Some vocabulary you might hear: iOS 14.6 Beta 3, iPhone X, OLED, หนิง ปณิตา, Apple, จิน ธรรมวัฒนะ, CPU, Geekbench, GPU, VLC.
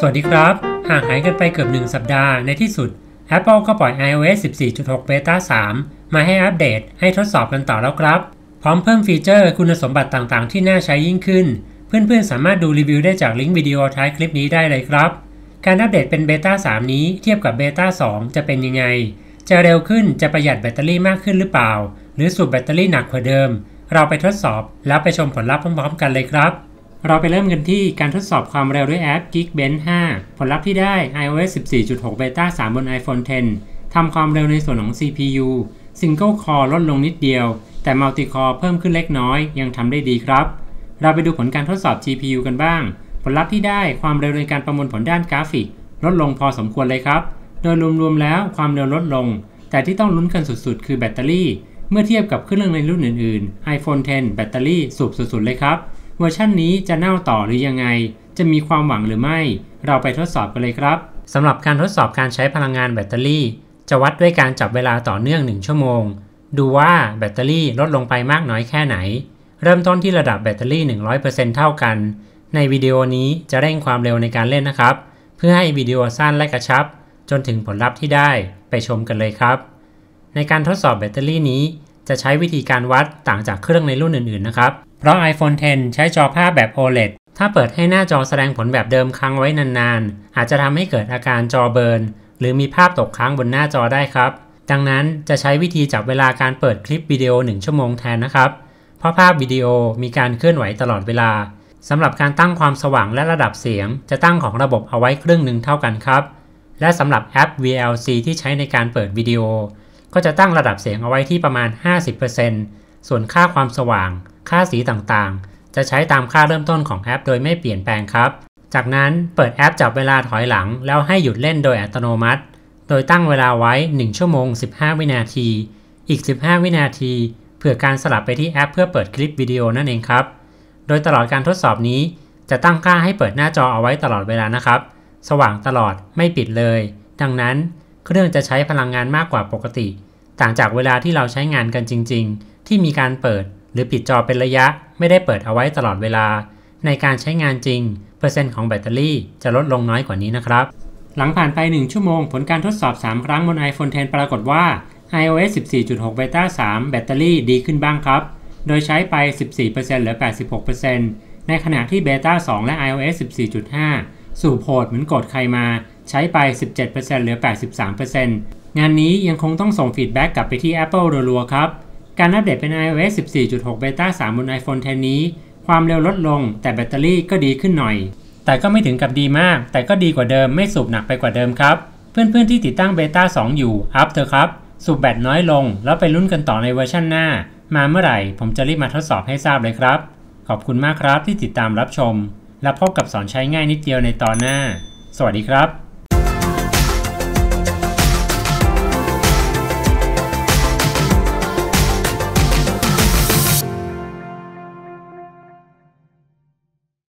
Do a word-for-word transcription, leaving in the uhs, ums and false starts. สวัสดีครับห่างหายกันไปเกือบหนึ่งสัปดาห์ในที่สุด Apple ก็ปล่อย ไอโอเอส สิบสี่จุดหก เบต้า สามมาให้อัปเดตให้ทดสอบกันต่อแล้วครับพร้อมเพิ่มฟีเจอร์คุณสมบัติต่างๆที่น่าใช้ยิ่งขึ้นเพื่อนๆสามารถดูรีวิวได้จากลิงก์วิดีโอท้ายคลิปนี้ได้เลยครับการอัปเดตเป็นเบต้า สามนี้เทียบกับเบต้า สองจะเป็นยังไงจะเร็วขึ้นจะประหยัดแบตเตอรี่มากขึ้นหรือเปล่าหรือสูบแบตเตอรี่หนักกว่าเดิมเราไปทดสอบแล้วไปชมผลลัพธ์พร้อมๆกันเลยครับเราไปเริ่มกันที่การทดสอบความเร็วด้วยแอป Geekbench ห้าผลลัพธ์ที่ได้ ไอโอเอส สิบสี่จุดหก Beta สามบน ไอโฟน เท็น ทำความเร็วในส่วนของ ซี พี ยู Single Core ลดลงนิดเดียวแต่ Multi Core เพิ่มขึ้นเล็กน้อยยังทำได้ดีครับเราไปดูผลการทดสอบ จี พี ยู กันบ้างผลลัพธ์ที่ได้ความเร็วในการประมวลผลด้านกราฟิกลดลงพอสมควรเลยครับโดยรวมๆแล้วความเร็วลดลงแต่ที่ต้องลุ้นกันสุดๆคือแบตเตอรี่เมื่อเทียบกับเครื่องในรุ่นอื่นๆ ไอโฟน เท็น แบตเตอรี่สูบสุดๆเลยครับเวอร์ชันนี้จะเน่าต่อหรือยังไงจะมีความหวังหรือไม่เราไปทดสอบกันเลยครับสำหรับการทดสอบการใช้พลังงานแบตเตอรี่จะวัดด้วยการจับเวลาต่อเนื่องหนึ่งชั่วโมงดูว่าแบตเตอรี่ลดลงไปมากน้อยแค่ไหนเริ่มต้นที่ระดับแบตเตอรี่ หนึ่งร้อยเปอร์เซ็นต์ เท่ากันในวิดีโอนี้จะเร่งความเร็วในการเล่นนะครับเพื่อให้วิดีโอสั้นและกระชับจนถึงผลลัพธ์ที่ได้ไปชมกันเลยครับในการทดสอบแบตเตอรี่นี้จะใช้วิธีการวัดต่างจากเครื่องในรุ่นอื่นๆนะครับเพราะ ไอโฟน เท็น ใช้จอภาพแบบ โอ แอล อี ดี ถ้าเปิดให้หน้าจอแสดงผลแบบเดิมค้างไว้นานๆอาจจะทำให้เกิดอาการจอเบิร์นหรือมีภาพตกค้างบนหน้าจอได้ครับดังนั้นจะใช้วิธีจับเวลาการเปิดคลิปวิดีโอหนึ่งชั่วโมงแทนนะครับเพราะภาพวิดีโอมีการเคลื่อนไหวตลอดเวลาสำหรับการตั้งความสว่างและระดับเสียงจะตั้งของระบบเอาไว้ครึ่งหนึ่งเท่ากันครับและสำหรับแอป วี แอล ซี ที่ใช้ในการเปิดวิดีโอก็จะตั้งระดับเสียงเอาไว้ที่ประมาณ ห้าสิบเปอร์เซ็นต์ ส่วนค่าความสว่างค่าสีต่างๆจะใช้ตามค่าเริ่มต้นของแอปโดยไม่เปลี่ยนแปลงครับจากนั้นเปิดแอปจับเวลาถอยหลังแล้วให้หยุดเล่นโดยอัตโนมัติโดยตั้งเวลาไว้หนึ่งชั่วโมงสิบห้าวินาทีอีกสิบห้าวินาทีเพื่อการสลับไปที่แอปเพื่อเปิดคลิปวิดีโอนั่นเองครับโดยตลอดการทดสอบนี้จะตั้งค่าให้เปิดหน้าจอเอาไว้ตลอดเวลานะครับสว่างตลอดไม่ปิดเลยดังนั้นเครื่องจะใช้พลังงานมากกว่าปกติต่างจากเวลาที่เราใช้งานกันจริงๆที่มีการเปิดหรือปิดจอเป็นระยะไม่ได้เปิดเอาไว้ตลอดเวลาในการใช้งานจริงเปอร์เซ็นต์ของแบตเตอรี่จะลดลงน้อยกว่านี้นะครับหลังผ่านไปหนึ่งชั่วโมงผลการทดสอบสามครั้งบน ไอโฟน เท็น ปรากฏว่า ไอโอเอส สิบสี่จุดหก Beta สามแบตเตอรี่ดีขึ้นบ้างครับโดยใช้ไป สิบสี่เปอร์เซ็นต์ เหลือ แปดสิบหกเปอร์เซ็นต์ ในขณะที่ Beta สอง และ ไอโอเอส สิบสี่จุดห้า สูบโหดเหมือนกดใครมาใช้ไป สิบเจ็ดเปอร์เซ็นต์ เหลือ แปดสิบสามเปอร์เซ็นต์ งานนี้ยังคงต้องส่งฟีดแบ็กกลับไปที่ Apple รัวๆครับการอัปเดตเป็น ไอโอเอส สิบสี่จุดหก Beta สามบน ไอโฟน เท็น นี้ความเร็วลดลงแต่แบตเตอรี่ก็ดีขึ้นหน่อยแต่ก็ไม่ถึงกับดีมากแต่ก็ดีกว่าเดิมไม่สูบหนักไปกว่าเดิมครับเพื่อนๆที่ติดตั้ง Beta สองอยู่อัพเถอะครับสูบแบตน้อยลงแล้วไปลุ้นกันต่อในเวอร์ชันหน้ามาเมื่อไหร่ผมจะรีบมาทดสอบให้ทราบเลยครับขอบคุณมากครับที่ติดตามรับชมและพบกับสอนใช้ง่ายนิดเดียวในตอนหน้าสวัสดีครับ